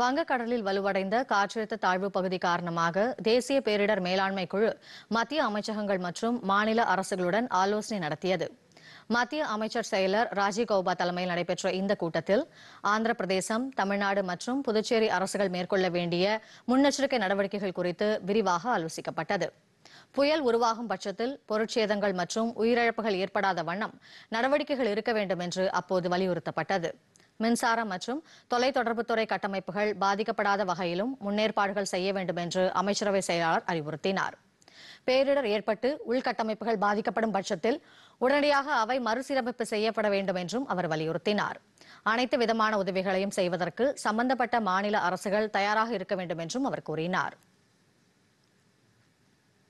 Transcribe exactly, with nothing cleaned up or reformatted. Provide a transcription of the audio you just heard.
வங்கக்கடலில் வலுவடைந்த காற்றழுத்த தாழ்வு பகுதி காரணமாக தேசிய பேரிடர் மேலாண்மை குழு மத்திய அமைச்சகங்கள் மற்றும் மாநில அரசுகளுடன் ஆலோசனை நடத்தியது. மத்திய அமைச்சர் செயலர் ராஜீவ் கௌபா தலைமையில் நடைபெற்ற இந்த கூட்டத்தில் ஆந்திர பிரதேசம், தமிழ்நாடு மற்றும் புதுச்சேரி அரசுகள் மேற்கொள்ள வேண்டிய முன்னெச்சரிக்கை நடவடிக்கைகள் குறித்து விரிவாக ஆலோசிக்கப்பட்டது. புயல் உருவாகும் பட்சத்தில் பொருட்சேதங்கள் மற்றும் உயிரிழப்புகள் ஏற்படாத வண்ணம் நடவடிக்கைகள் இருக்க வேண்டும் என்று அப்போது வலியுறுத்தப்பட்டது. மின்சாரம் மற்றும் தொலைத்தொடர்புத்துறை கட்டமைப்புகள் பாதிக்கப்படாத வகையிலும் முன்னேற்பாடுகள் செய்ய வேண்டும் என்று அமைச்சரவை செயலாளர் அறிவுறுத்தினார். பேரிடர் ஏற்பட்டு உள்கட்டமைப்புகள் பாதிக்கப்படும் பட்சத்தில் உடனடியாக அவை மறுசீரமைப்பு செய்யப்பட வேண்டும் என்றும் அவர் வலியுறுத்தினார். அனைத்து விதமான உதவிகளையும் செய்வதற்கு சம்பந்தப்பட்ட மாநில அரசுகள் தயாராக இருக்க வேண்டும் என்றும் அவர் கூறினார்.